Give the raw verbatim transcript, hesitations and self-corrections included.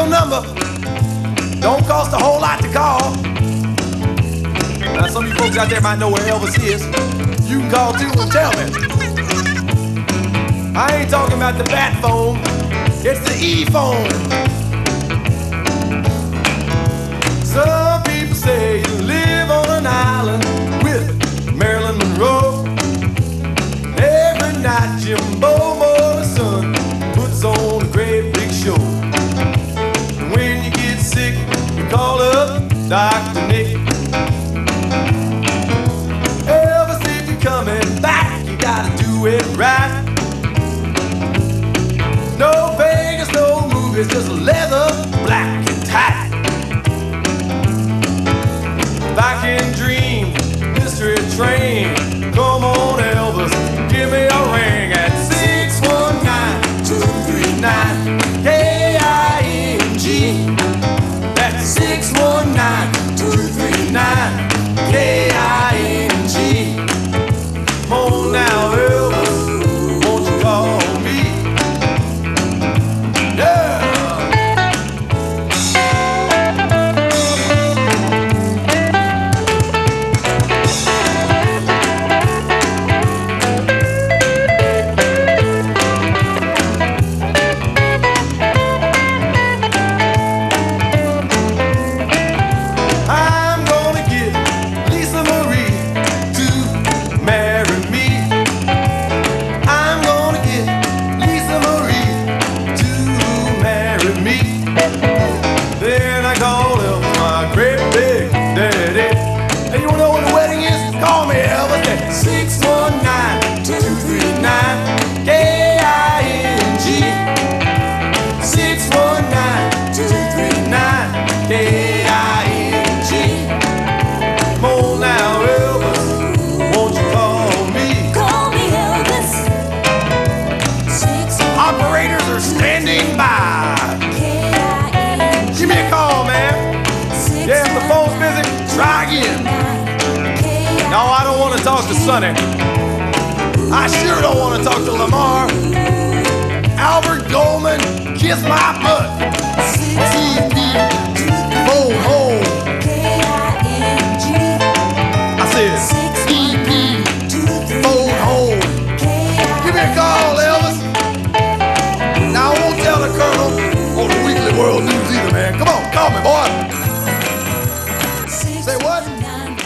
your number. Don't cost a whole lot to call. Now some of you folks out there might know where Elvis is. You can call too and tell me. I ain't talking about the bat phone. It's the E phone. Some people say you live on an island with Marilyn Monroe. Every night Jimbo Moore's son puts on a great big show. When you get sick, you call up Doctor Nick. Elvis, if you're coming back, you gotta do it right. No Vegas, no movies, just leather, black and tight. Back in dreams, mystery train. Come on, Elvis, give me a ring at six one nine, two three nine K I N G. That's six one nine, two three nine K I N G. Come on now, Elvis. Sonny. I sure don't want to talk to Lamar. Albert Goldman, kiss my butt. C D, ho ho. I said C D, ho ho. Give me a call, Elvis. Now I won't tell the Colonel on the Weekly World News either, man. Come on, call me, boy. Say what?